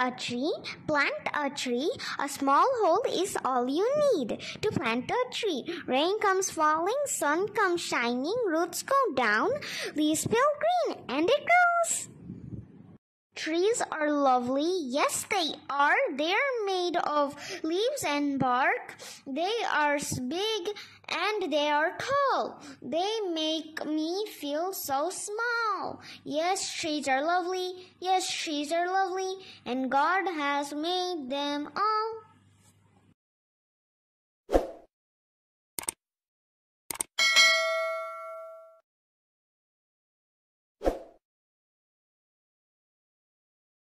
a tree, plant a tree. A small hole is all you need to plant a tree. Rain comes falling, sun comes shining, roots go down, leaves pale green, and it grows. Trees are lovely. Yes, they are. They are made of leaves and bark. They are big and they are tall. They make me feel so small. Yes, trees are lovely. Yes, trees are lovely. And God has made them all.